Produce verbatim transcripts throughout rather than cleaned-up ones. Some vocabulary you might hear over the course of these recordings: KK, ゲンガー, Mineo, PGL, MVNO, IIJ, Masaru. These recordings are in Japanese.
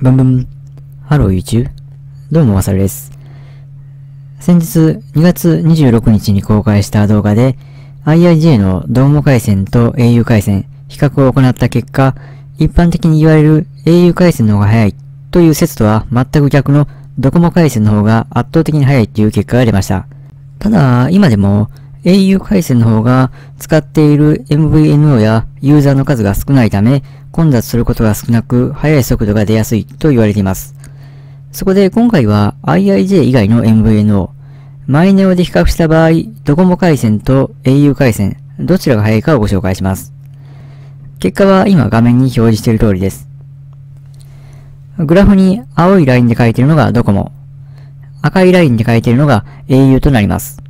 ブンブン。ハロー YouTube。どうもまさるです。先日にがつにじゅうろくにちに公開した動画で アイアイジェー のドーム回線と エーユー 回線比較を行った結果、一般的に言われる エーユー 回線の方が早いという説とは全く逆のドコモ回線の方が圧倒的に早いという結果が出ました。ただ、今でも エーユー 回線の方が使っている エムブイエヌオー やユーザーの数が少ないため、混雑することが少なく、速い速度が出やすいと言われています。そこで今回は アイアイジェー 以外の エムブイエヌオー、マイネオで比較した場合、ドコモ回線と エーユー 回線、どちらが速いかをご紹介します。結果は今画面に表示している通りです。グラフに青いラインで書いているのがドコモ、赤いラインで書いているのが エーユー となります。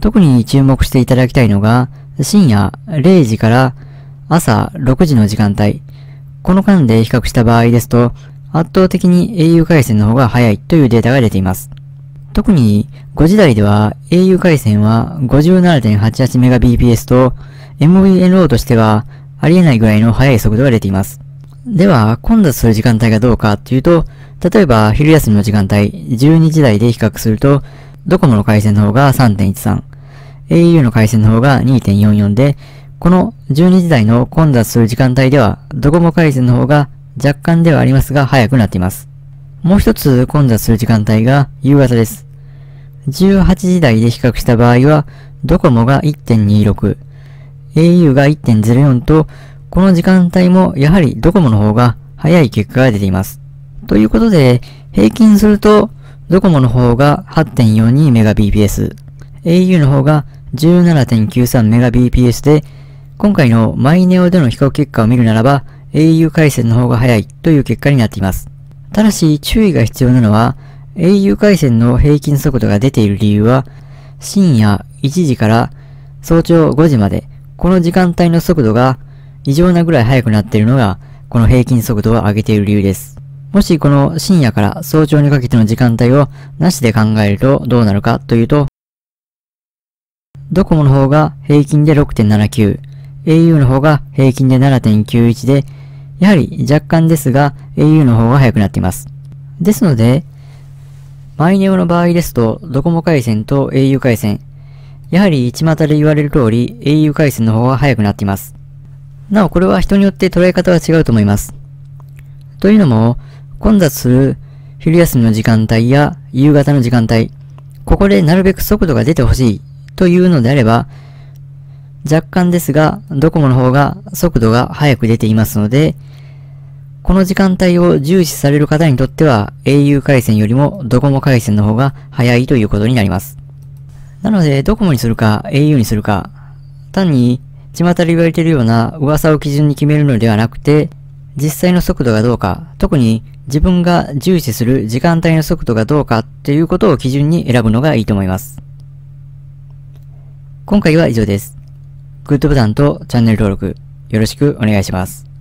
特に注目していただきたいのが、深夜れいじから朝ろくじの時間帯、この間で比較した場合ですと、圧倒的に エーユー 回線の方が早いというデータが出ています。特にごじ台では エーユー 回線は ごじゅうななてんはちはちメガビーピーエス と エムブイエヌオー としてはありえないぐらいの速い速度が出ています。では、混雑する時間帯がどうかというと、例えば昼休みの時間帯じゅうにじ台で比較すると、ドコモの回線の方が さんてんいちさん、エーユー の回線の方が にてんよんよん で、このじゅうにじ台の混雑する時間帯では、ドコモ回線の方が若干ではありますが早くなっています。もう一つ混雑する時間帯が夕方です。じゅうはちじ台で比較した場合は、ドコモが いってんにろく、エーユー が いってんぜろよん と、この時間帯もやはりドコモの方が早い結果が出ています。ということで、平均すると、ドコモの方が はちてんよんにメガビーピーエス、エーユー の方が じゅうななてんきゅうさんメガビーピーエス で、今回のマイネオでの比較結果を見るならば エーユー 回線の方が早いという結果になっています。ただし注意が必要なのは エーユー 回線の平均速度が出ている理由は深夜いちじから早朝ごじまでこの時間帯の速度が異常なぐらい速くなっているのがこの平均速度を上げている理由です。もしこの深夜から早朝にかけての時間帯をなしで考えるとどうなるかというとドコモの方が平均で ろくてんななきゅう、エーユー の方が平均で ななてんきゅういち で、やはり若干ですが エーユー の方が速くなっています。ですので、マイネオの場合ですと、ドコモ回線と エーユー 回線、やはり巷で言われる通り エーユー 回線の方が速くなっています。なおこれは人によって捉え方は違うと思います。というのも、混雑する昼休みの時間帯や夕方の時間帯、ここでなるべく速度が出てほしいというのであれば、若干ですが、ドコモの方が速度が速く出ていますので、この時間帯を重視される方にとっては エーユー 回線よりもドコモ回線の方が速いということになります。なので、ドコモにするか エーユー にするか、単に巷で言われているような噂を基準に決めるのではなくて、実際の速度がどうか、特に自分が重視する時間帯の速度がどうかということを基準に選ぶのがいいと思います。今回は以上です。グッドボタンとチャンネル登録よろしくお願いします。